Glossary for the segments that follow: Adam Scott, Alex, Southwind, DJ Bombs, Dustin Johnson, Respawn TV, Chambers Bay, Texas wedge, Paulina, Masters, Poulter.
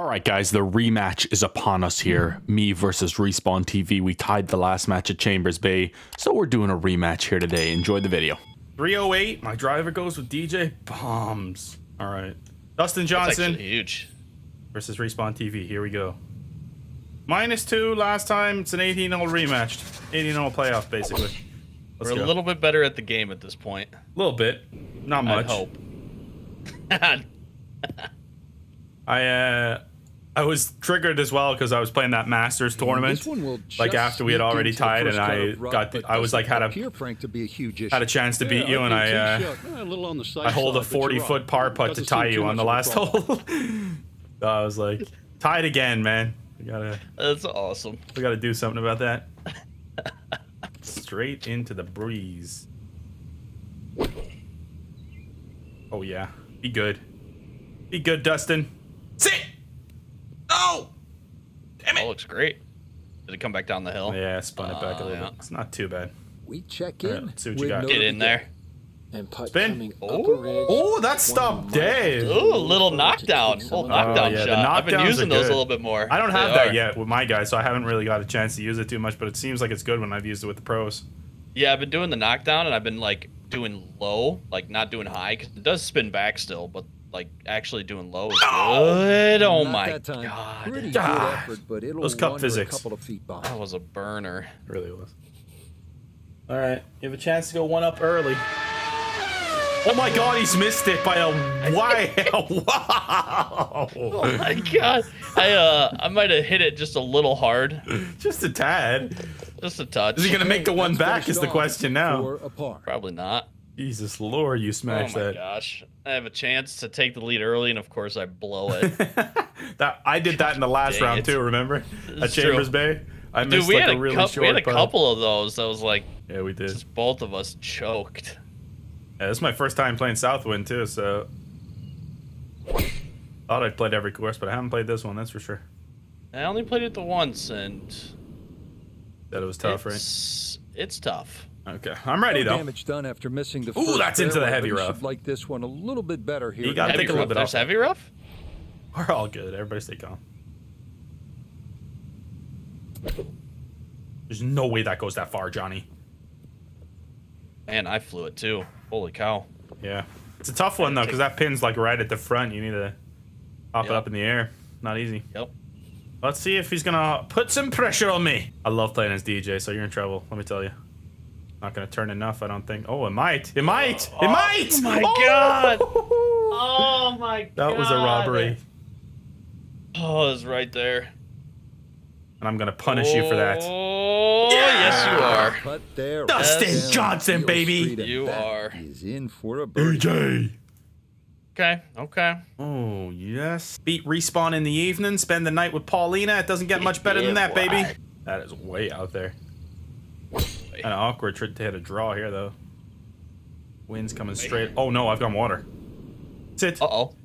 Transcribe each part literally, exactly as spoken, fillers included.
All right, guys, the rematch is upon us here. Me versus Respawn T V. We tied the last match at Chambers Bay, so we're doing a rematch here today. Enjoy the video. three oh eight, my driver goes with D J Bombs. All right. Dustin Johnson. Huge. Versus Respawn T V. Here we go. Minus two last time. It's an eighteen oh rematch. eighteen oh playoff, basically. Let's we're go. A little bit better at the game at this point. A little bit. Not much. I hope. I, uh... I was triggered as well because I was playing that Masters tournament, like after we had already tied, and I got, the, I was like had a had a chance to beat you, and I uh, I hold a forty foot par putt to tie you on the last hole. So I was like, tied again, man. We gotta. That's awesome. We gotta do something about that. Straight into the breeze. Oh yeah, be good, be good, Dustin. Sit. Oh! Damn it! That looks great. Did it come back down the hill? Yeah, spun it back uh, a little bit. It's not too bad. We check in. Right, let's see what you got. Get in there. And spin. Oh, oh, that stopped dead. Ooh, a little knockdown. Oh, knockdown yeah, shot. I've been using those a little bit more. I don't have that yet with my guy, so I haven't really got a chance to use it too much, but it seems like it's good when I've used it with the pros. Yeah, I've been doing the knockdown, and I've been, like, doing low, like, not doing high, because it does spin back still, but like actually doing low is good. Oh my god. God. Effort, but those cup physics. A of feet that was a burner. It really was. All right, you have a chance to go one up early. Oh my god, he's missed it by a wide. Wow. Oh my god. I uh I might have hit it just a little hard. Just a tad. Just a touch. Is he gonna make the one back is the question now. Probably not. Jesus Lord, you smashed that. Oh my that. gosh. I have a chance to take the lead early, and of course I blow it. that I did that in the last Dang round, it. too, remember? It's At Chambers true. Bay. I Dude, missed we like had a really short We had a putt. couple of those that was like, yeah, we did. Just both of us choked. Yeah, this is my first time playing Southwind, too, so. Thought I'd played every course, but I haven't played this one, that's for sure. I only played it the once, and. That it was tough, it's, right? It's tough. Okay, I'm ready though. Damage done after missing the Ooh, that's into the heavy rough. Like this one a little bit better here. You gotta take a little bit off. There's heavy rough? We're all good. Everybody stay calm. There's no way that goes that far, Johnny. Man, I flew it too. Holy cow. Yeah. It's a tough one though, because that pin's like right at the front. You need to pop yep. it up in the air. Not easy. Yep. Let's see if he's gonna put some pressure on me. I love playing as D J, so you're in trouble, let me tell you. Not gonna turn enough, I don't think. Oh, it might. It might. Oh, it might. Oh my oh. god. Oh my god. That was a robbery. Oh, it was right there. And I'm gonna punish oh. you for that. Oh, yeah. Yes, you are. But there Dustin yes. Johnson, baby. You are. He's in for a birdie. D J. Okay. Okay. Oh yes. Beat Respawn in the evening. Spend the night with Paulina. It doesn't get much better than that, baby. That is way out there. Kind of awkward to hit a draw here, though. Wind's coming straight. Oh, no, I've gone water. Sit. Uh-oh.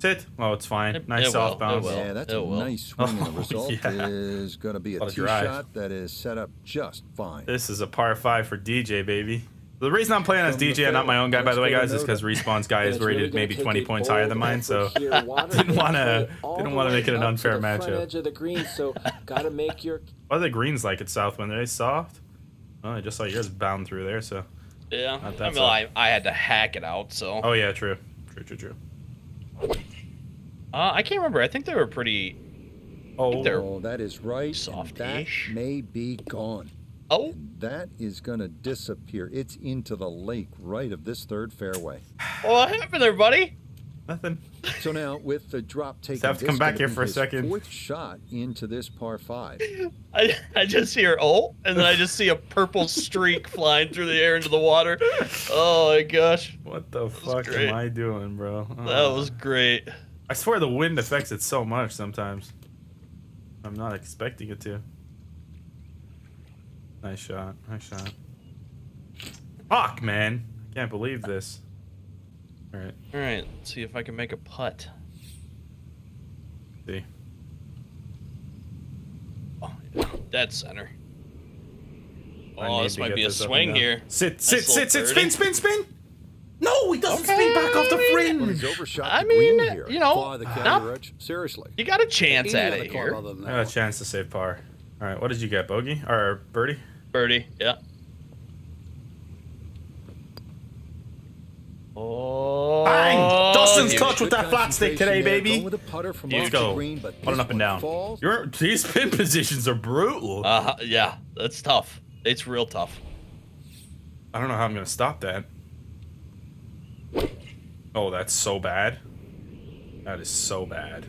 Sit. Oh, it's fine. Nice it soft will. bounce. Yeah, that's it a will. nice swing. Oh, the result yeah. is going to be a, a tee shot that is set up just fine. This is a par five for D J, baby. The reason I'm playing as D J and not my own guy, by the way, guys, is because Respawn's guy is rated maybe twenty points higher than mine, so didn't want to didn't want to make it an unfair matchup. What are the greens like at Southwind? Are they soft? Oh, I just saw yours bound through there, so. Yeah, I mean, I, I had to hack it out, so. Oh, yeah, true. True, true, true. Uh, I can't remember. I think they were pretty. Oh, oh that is right. Soft. That may be gone. Oh. And that is going to disappear. It's into the lake right of this third fairway. What happened there, buddy? Nothing. So now, with the drop taken, have to come back here for a second. Fourth shot into this par five. I, I just hear oh, and then I just see a purple streak flying through the air into the water. Oh my gosh! What the fuck am I doing, bro? Oh. That was great. I swear the wind affects it so much sometimes. I'm not expecting it to. Nice shot. Nice shot. Fuck, man! I can't believe this. All right. All right. Let's see if I can make a putt. See. Oh, yeah. Dead center. Oh, this might be a swing here. Sit, sit, sit, sit, spin, spin, spin. No, he doesn't okay. speak back off the fringe. I mean, you know, not, seriously. You got a chance at it here. I got a chance to save par. All right, what did you get, bogey or birdie? Birdie, yeah. Oh, bang! Dustin's touch with that flat stick today, baby. Let's go. One up and down. Your, these pin positions are brutal. Uh, yeah, that's tough. It's real tough. I don't know how I'm gonna stop that. Oh, that's so bad. That is so bad.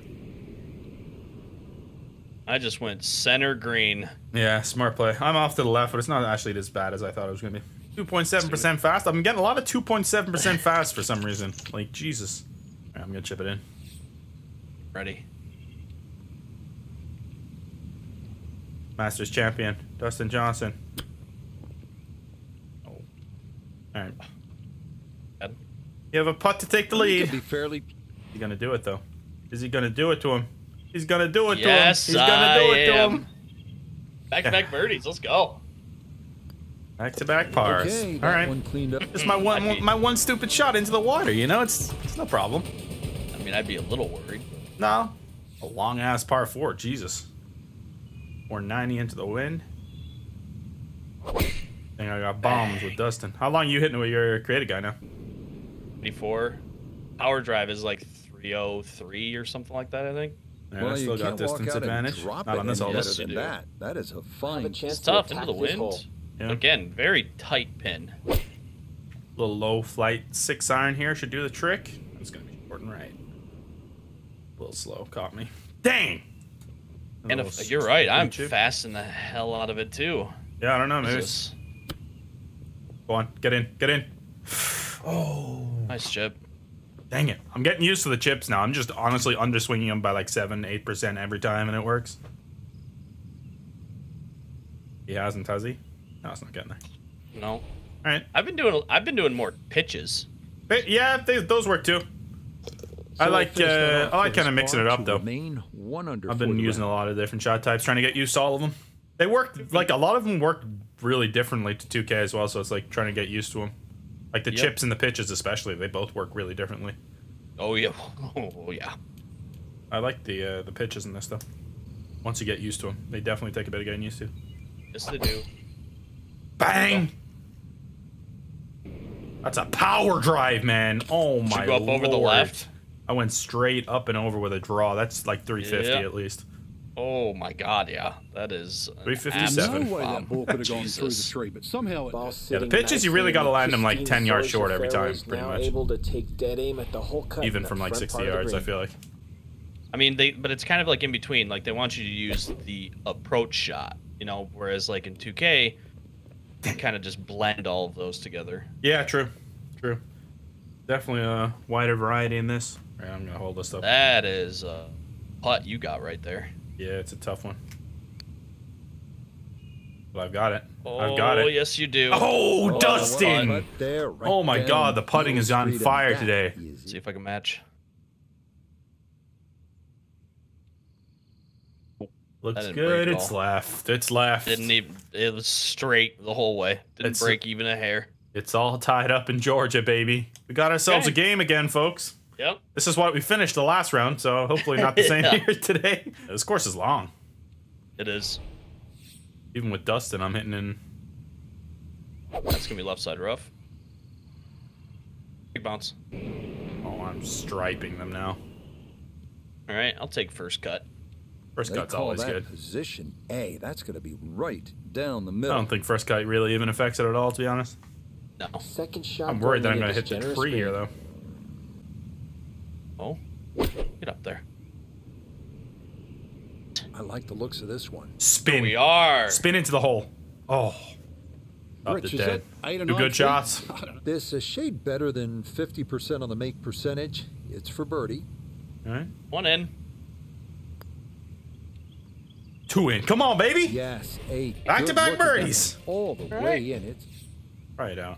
I just went center green. Yeah, smart play. I'm off to the left, but it's not actually as bad as I thought it was gonna be. two point seven percent fast. I'm getting a lot of two point seven percent fast for some reason. Like, Jesus. All right, I'm going to chip it in. Ready. Masters champion, Dustin Johnson. Oh. All right. Ed? You have a putt to take the lead. Be fairly... He's going to do it, though. Is he going to do it to him? He's going to do it yes, to him. He's going to do it am. to him. Back-to-back birdies. Let's go. Back to back pars. Okay, all right. One cleaned up. It's my one, one, my one stupid shot into the water. You know, it's it's no problem. I mean, I'd be a little worried. No, a long ass par four. Jesus. Or ninety into the wind. Think I got bombs Bang. with Dustin. How long are you hitting with your creative guy now? twenty-four. Power drive is like three oh three or something like that, I think. Yeah, well, I still you got distance advantage. Not on this all better than that. That is a fine. It's tough into the wind. Hole. Yeah. Again, very tight pin. Little low flight six iron here should do the trick. It's gonna be short and right. A little slow, caught me. Dang! A and if, you're right, I'm chip. fasting the hell out of it too. Yeah, I don't know, maybe. It's... Go on, get in, get in. Oh, nice chip. Dang it! I'm getting used to the chips now. I'm just honestly underswinging them by like seven, eight percent every time, and it works. He hasn't, has he? No, it's not getting there. No. All right. I've been doing. I've been doing more pitches. But yeah, they, those work too. So I like. Uh, I like kind of mixing it up though. I've been using a lot of different shot types, trying to get used to all of them. They work like a lot of them work really differently to two K as well. So it's like trying to get used to them. Like the yep. chips and the pitches, especially, they both work really differently. Oh yeah. Oh yeah. I like the uh, the pitches in this though. Once you get used to them, they definitely take a bit of getting used to. Yes, they do. Bang! That's a power drive, man. Oh my go up lord. Over the left. I went straight up and over with a draw. That's like three fifty yeah. at least. Oh my god, yeah. That is three fifty-seven. No way that ball could have gone through the tree, but somehow it yeah, the pitches you really got to land them like ten yards short every time, pretty much. Able to take dead aim at the whole cut. Even from like sixty yards, I feel like. I mean, they but it's kind of like in between. Like they want you to use the approach shot, you know, whereas like in two K kind of just blend all of those together. Yeah, true, true. Definitely a wider variety in this. All right, I'm gonna hold this up. That is a putt you got right there. Yeah, it's a tough one. But I've got it. Oh, I've got it. Oh, yes, you do. Oh, oh Dustin! Right there, right oh my down. God, the putting is on fire today. Easy. See if I can match. Looks good. It's left. It's left. Didn't even. It was straight the whole way. Didn't it's, break even a hair. It's all tied up in Georgia, baby. We got ourselves okay. a game again, folks. Yep. This is what we finished the last round, so hopefully not the same yeah. here today. This course is long. It is. Even with Dustin, I'm hitting in. That's gonna be left side rough. Big bounce. Oh, I'm striping them now. All right, I'll take first cut. First cut's always good. Position A, that's going to be right down the middle. I don't think first cut really even affects it at all, to be honest. No. Second shot. I'm worried that I'm going to hit the tree here, though. Oh, get up there. I like the looks of this one. Spin. We are. Spin into the hole. Oh. Up to dead. Two good shots. This is a shade better than fifty percent on the make percentage. It's for birdie. All right. One in. Two in. Come on, baby. Yes. Back to back birdies. All the way in it. Right out.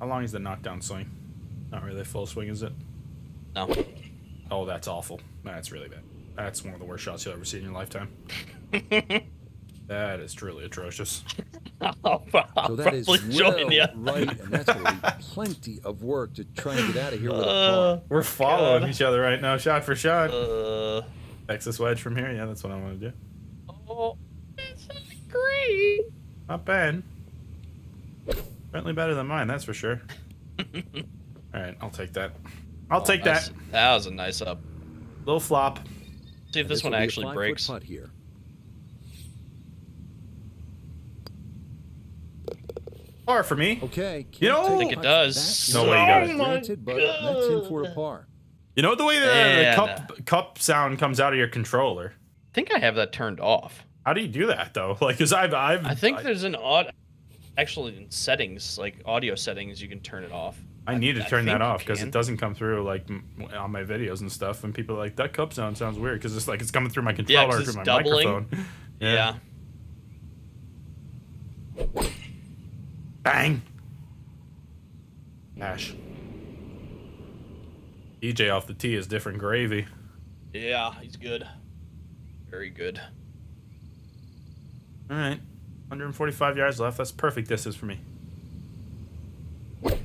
How long is the knockdown swing? Not really full swing, is it? No. Oh, that's awful. That's really bad. That's one of the worst shots you'll ever see in your lifetime. That is truly atrocious. I'll, I'll so that is well you. right, and that's going to be plenty of work to try and get out of here with uh, a car. We're following God. each other right now, shot for shot. Uh, Texas wedge from here. Yeah, that's what I want to do. Oh, that's not great. Not bad. Certainly better than mine, that's for sure. All right, I'll take that. I'll oh, take nice. that. That was a nice up. Little flop. See if this, this one actually breaks. Here. Par for me. Okay. You know, I think it does. No way you got it. That's him for a par. You know the way the, the cup cup sound comes out of your controller. I think I have that turned off. How do you do that though? Like, cause I've I've. I think I, there's an odd, actually in settings like audio settings you can turn it off. I need to turn that off because it doesn't come through like on my videos and stuff. And people are like, that cup sound sounds weird because it's like it's coming through my controller yeah, or through my doubling. microphone. Yeah. yeah. Bang! Ash. D J off the tee is different gravy. Yeah, he's good. Very good. All right, one forty-five yards left. That's perfect distance for me. Be I'm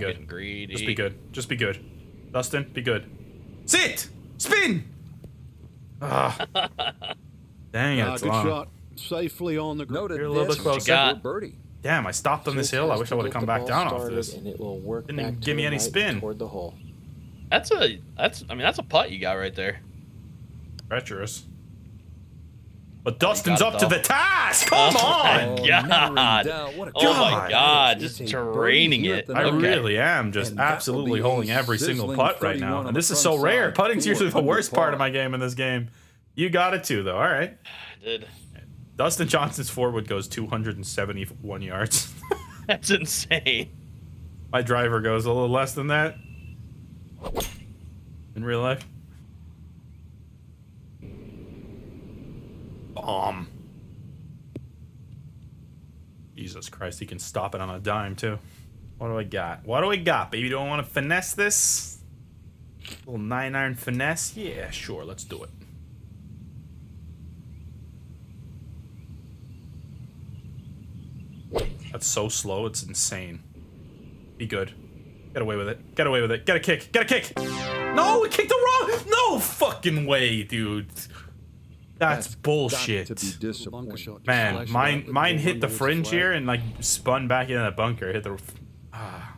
good. Greedy. Just be good. Just be good. Dustin, be good. Sit. Spin. Ah. Dang it! Uh, it's good long. shot. Safely on the ground. You're a little bit closer. Birdie. Damn, I stopped on this hill. I wish I would have come back down off this. Didn't even give me any spin. That's a, that's, I mean, that's a putt you got right there. Treacherous. But Dustin's up to the task. Come on. God. Oh my God. Just draining it. I really am just absolutely holding every single putt right now. And this is so rare. Putting's usually the worst part of my game in this game. You got it too, though. All right. I did. Dustin Johnson's four wood goes two hundred seventy-one yards. That's insane. My driver goes a little less than that in real life. Bomb. Jesus Christ, he can stop it on a dime too. What do I got? What do we got, baby? Do I want to finesse this? A little nine iron finesse? Yeah, sure. Let's do it. That's so slow, it's insane. Be good. Get away with it. Get away with it. Get a kick. Get a kick. No, it kicked the wrong. No fucking way, dude. That's, That's bullshit. Man, mine mine hit the fringe here and like spun back into the bunker. Hit the. Ah.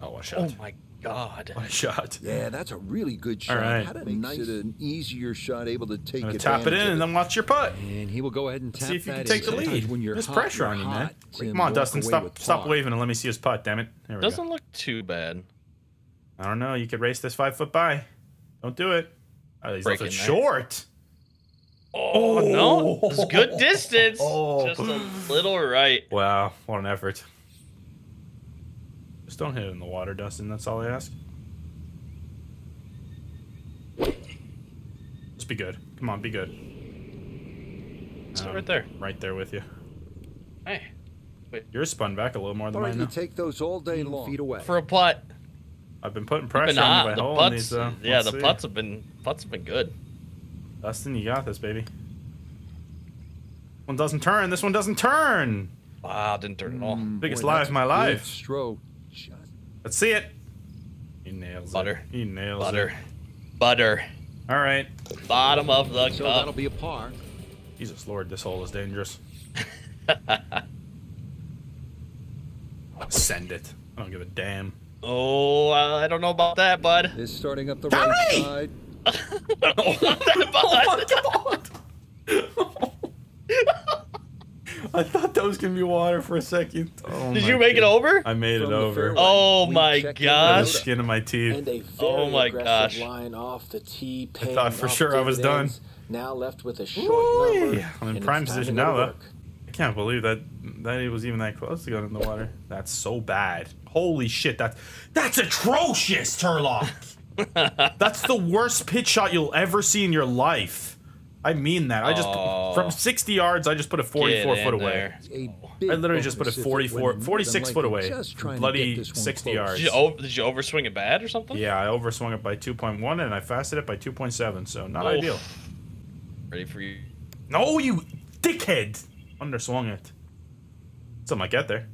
Oh, a shot. Oh my God. What a shot. Yeah, that's a really good shot. All right. How did it makes it an easier shot able to take it. Tap it in and then watch your putt. And he will go ahead and tap see if you can take the lead. When you're There's hot, pressure you're on you, man. Tim, come on, Dustin, stop stop waving and let me see his putt, damn it. There we Doesn't go. look too bad. I don't know. You could race this five foot by. Don't do it. Oh, he's left it short. Oh, oh no. It's good distance. Oh. Just a little right. Wow, what an effort. Just don't hit it in the water, Dustin. That's all I ask. Just be good. Come on, be good. It's um, right there. Right there with you. Hey. Wait. You're spun back a little more than mine. You take those all day long. Feet away. For a putt. I've been putting pressure been on my the hole putts, these, uh, Yeah, the see. putts have been putts have been good. Dustin, you got this, baby. One doesn't turn. This one doesn't turn. Wow, didn't turn at all. Mm, Biggest boy, lie of my life. Stroke. Let's see it. He nails Butter. it. He nails Butter. it. Butter. Butter. All right. Bottom of the so cup. That'll be a par. Jesus Lord, this hole is dangerous. Send it. I don't give a damn. Oh, uh, I don't know about that, bud. It's starting up the right side. I don't know about that, bud. I thought that was gonna be water for a second. Oh Did you make God. it over? I made From it over. Fairway, oh my gosh! The skin of my teeth. Oh my gosh! Line off the tee, I thought for sure I was done. Now left with a short number, I'm in prime position now though. I can't believe that that it was even that close to going in the water. That's so bad. Holy shit! That's that's atrocious, Turlock. That's the worst pitch shot you'll ever see in your life. I mean that. I just oh. from sixty yards, I just put a forty-four foot away. I literally just put a forty-four, forty-six foot away. Bloody sixty close. yards. Did you, over, did you overswing it bad or something? Yeah, I overswung it by two point one and I fasted it by two point seven, so not Oof. ideal. Ready for you? No, you dickhead! Underswung it. Something I get there.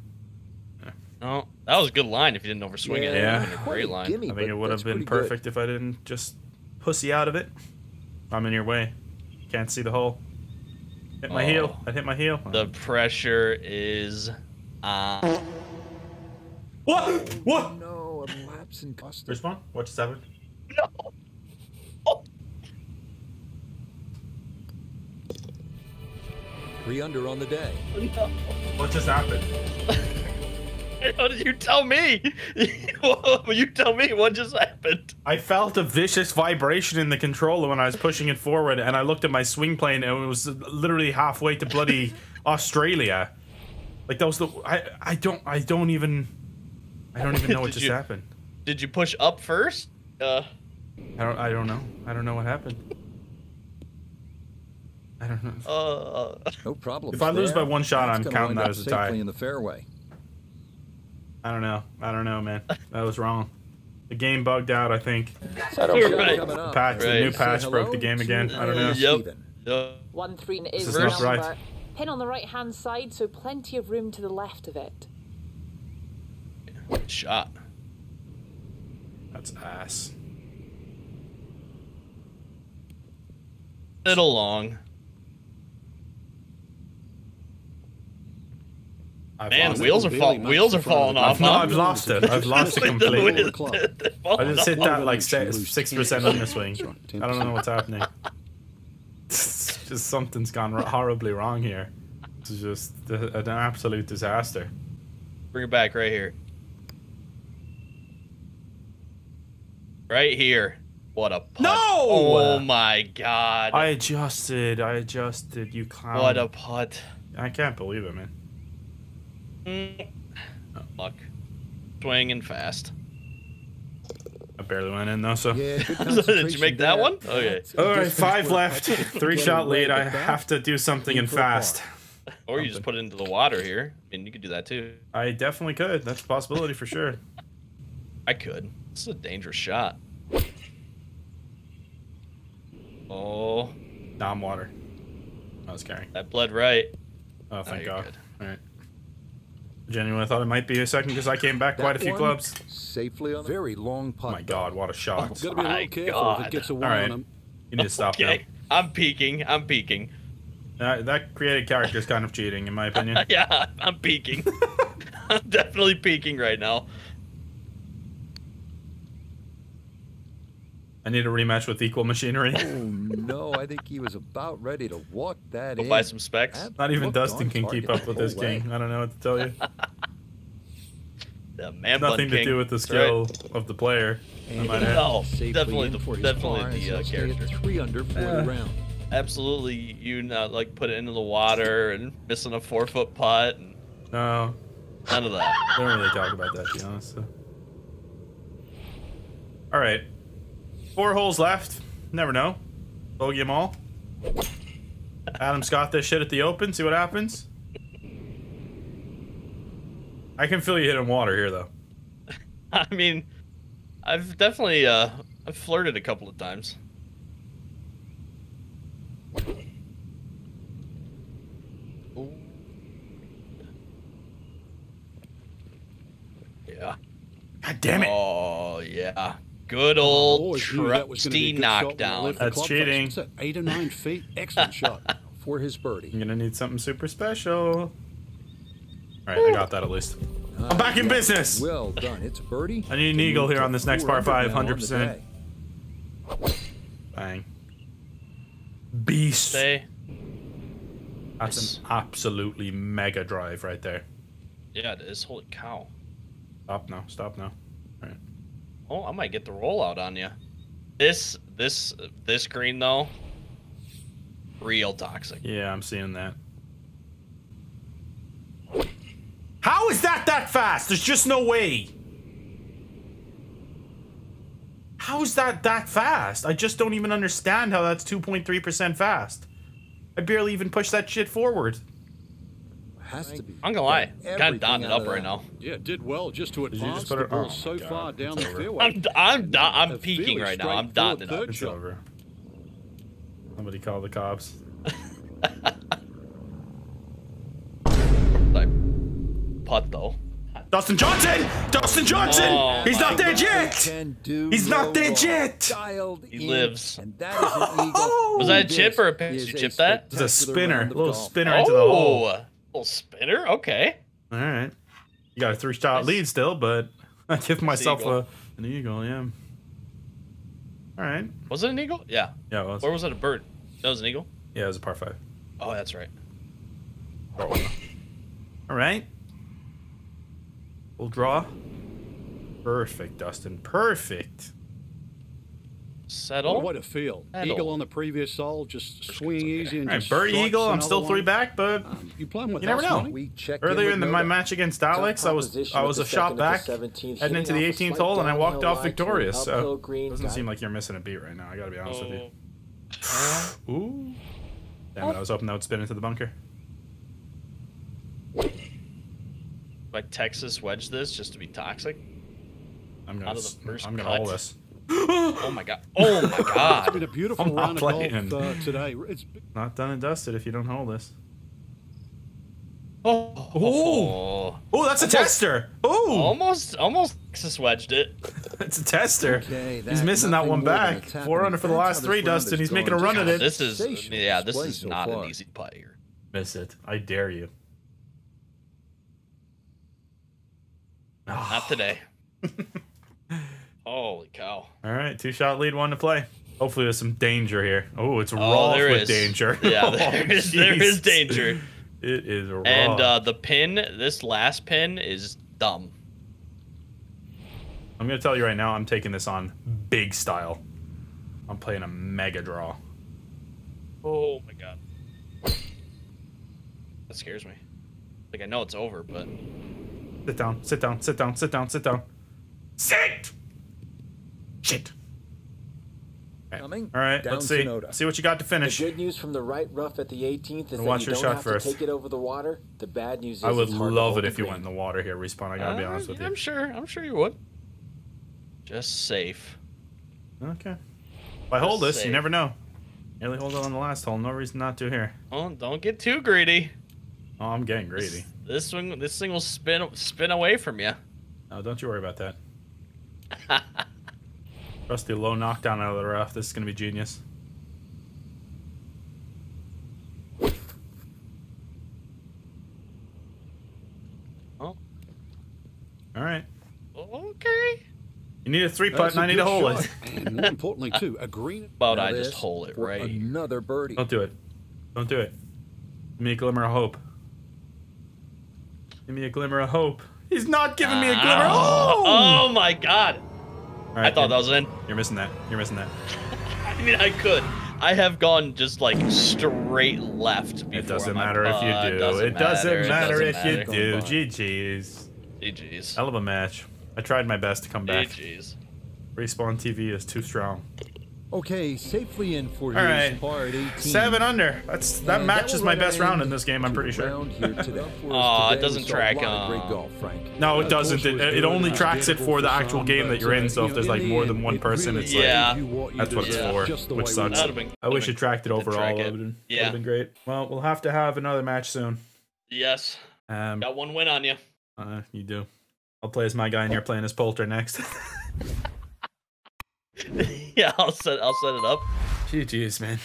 Oh, that was a good line if you didn't overswing yeah. it. Yeah, it a great line. Gimme, I think it would have been perfect good. if I didn't just pussy out of it. I'm in your way. Can't see the hole. Hit my oh, heel. I hit my heel. The oh. pressure is on. What? What? Oh, no, I'm lapsing custody. Respawn? What just happened? No. Oh. Three under on the day. No. What just happened? How did you tell me? You tell me what just happened. I felt a vicious vibration in the controller when I was pushing it forward, and I looked at my swing plane, and it was literally halfway to bloody Australia. Like that was the I I don't I don't even I don't even know what just you, happened. Did you push up first? Uh, I don't I don't know I don't know what happened. I don't know. Uh, no problem. If I lose there. by one shot, That's I'm counting that as a tie. In the fairway. I don't know. I don't know, man. That was wrong. The game bugged out, I think. I don't know. Right. The, patch, right. the new patch Say broke the game again. I don't know. Yep. Yep. One three is this is not right. Pin on the right-hand side, so plenty of room to the left of it. Good shot. That's ass. Little long. I've Man, wheels are, fall wheels are falling off. No, I've lost it. I've lost it completely. I just hit that like six percent on the swing. I don't know what's happening. It's just something's gone horribly wrong here. It's just an absolute disaster. Bring it back right here. Right here. What a putt. No! Oh my god. I adjusted. I adjusted. You clown. What a putt. I can't believe it, man. Oh, luck. Swing and fast. I barely went in though, so. Yeah, so did you make that there. one? Okay. Alright, five left. Three shot lead. I have to do something and fast. Or you just put it into the water here. I mean, you could do that too. I definitely could. That's a possibility for sure. I could. This is a dangerous shot. Oh. Nah, I'm water. I was carrying. That bled right. Oh, thank no, God. Alright. Genuinely, I thought it might be a second because I came back that quite a few clubs. Safely on very long putt. Oh my God, what a shot! Oh, my God. If it gets a one on him. You need to stop okay. now. I'm peeking. I'm peeking. Uh, that created character is kind of cheating, in my opinion. Yeah, I'm peeking. I'm definitely peeking right now. I need a rematch with Equal Machinery. Oh no, I think he was about ready to walk that Go in. Buy some specs. I've Not even Dustin can keep up with this way. game. I don't know what to tell you. The man Nothing to king. do with the skill right. of the player. And no, definitely the definitely the uh, character. Three under for uh, the round. Absolutely, you not like put it into the water and missing a four foot putt. And no, none of that. I don't really talk about that, to be honest. So. All right. Four holes left. Never know. Bogey them all. Adam Scott this shit at the Open. See what happens. I can feel you hitting water here, though. I mean, I've definitely uh, I've flirted a couple of times. Oh. Yeah. God damn it. Oh, yeah. Good old oh, trusty knockdown. That's cheating. That's eight or nine feet. Excellent shot for his birdie. I'm gonna need something super special. All right, I got that at least. Uh, I'm back in business. Well done. It's a birdie. I need an eagle here on this next par five, one hundred percent. Bang. Beast. Stay. That's an absolutely mega drive right there. Yeah, it is. Holy cow. Stop now. Stop now. All right. Oh, I might get the rollout on you. This, this, this green though, real toxic. Yeah, I'm seeing that. How is that that fast? There's just no way. How's that that fast? I just don't even understand how that's two point three percent fast. I barely even pushed that shit forward. Has to be. I'm gonna lie, gotta dotting it up right now. Yeah, did well just to advance the ball so far down the fairway. I'm I'm I'm peeking right now. I'm dotting it up. It's over. Somebody call the cops. Like putt though. Dustin Johnson! Dustin Johnson! Oh, he's not dead yet! He's not dead yet! He lives. And that is an eagle. Was that a chip or a pitch? Did you chip that? It was a spinner. A little spinner oh, into the hole. A little spinner? Okay. All right. You got a three-shot nice. lead still, but I give myself a, an eagle, yeah. All right. Was it an eagle? Yeah. Yeah, it was. Or was it a bird? That was an eagle? Yeah, it was a par five. Oh, that's right. Oh. All right. We'll draw. Perfect, Dustin. Perfect. Settle. Oh, what a feel. Settle. Eagle on the previous hole, just swing easy. And all right, birdie eagle. I'm still one. three back, but um, you, with you never know. We Earlier in the, my match against Alex, I was I was a shot back, heading into the eighteenth hole, and I walked off victorious. So it doesn't seem like you're missing a beat right now. I gotta be honest oh. with you. Ooh. Damn it! I was hoping that would spin into the bunker. Like Texas wedge this just to be toxic. I'm gonna. Out of the first I'm gonna cut. Hold this. Oh my god! Oh my god! It's been a beautiful I'm round not of golf uh, today. It's not done and dusted if you don't hold this. Oh! Oh! Oh! That's a almost, tester! Oh! Almost, almost Texas wedged it. It's a tester. Okay, that, he's missing that one back. Four under for the last three, Dustin. He's making a run at it. This is yeah. This is not an easy putt here. Miss it! I dare you. Not today. Holy cow. All right, two shot lead, one to play. Hopefully there's some danger here. Oh, it's oh, raw with is. danger. Yeah, there, oh, is, there is danger. It is raw. And uh, the pin, this last pin is dumb. I'm going to tell you right now, I'm taking this on big style. I'm playing a mega draw. Oh, my God. That scares me. Like, I know it's over, but... Sit down, sit down, sit down, sit down, sit down. Sit! Shit. All right, All right let's see. Sonoda. See what you got to finish. The good news from the right rough at the eighteenth is that you don't have first. to take it over the water. The bad news is I would love it if you went in the water here, Respawn. I gotta uh, be honest with you. I'm sure. I'm sure you would. Just safe. Okay. If I hold Just this, safe. you never know. Nearly hold it on the last hole. No reason not to here. Oh, don't get too greedy. Oh, I'm getting greedy. This thing, this thing will spin, spin away from you. No, don't you worry about that. Rusty low knockdown out of the rough. This is gonna be genius. Oh. All right. Okay. You need a three putt, and I need a hole it. And more importantly, too, a green. About I just hole it right. Another birdie. Don't do it. Don't do it. Give me a glimmer of hope. Give me a glimmer of hope. He's not giving me a glimmer of hope. Oh, oh my God. All right, I thought that was in. You're missing that. You're missing that. I mean, I could. I have gone just like straight left before. It doesn't matter if you do. It doesn't matter if you do. G G's. G G's. Hell of a match. I tried my best to come back. G G's. Respawn T V is too strong. Okay, safely in for All right. part eighteen. Seven under. That's that and matches that my best round in this game. I'm pretty sure. Oh, it doesn't track. Uh... Golf, no, it doesn't. It, it only tracks it for the actual game that you're in. So if there's like more than one person, it's like yeah. that's what it's yeah. for, which sucks. Been, I wish it tracked it overall. It would have been great. Well, we'll have to have another match soon. Yes. Um, Got one win on you. Uh, you do. I'll play as my guy in here, playing as Poulter next. Yeah, I'll set I'll set it up. G G's, man.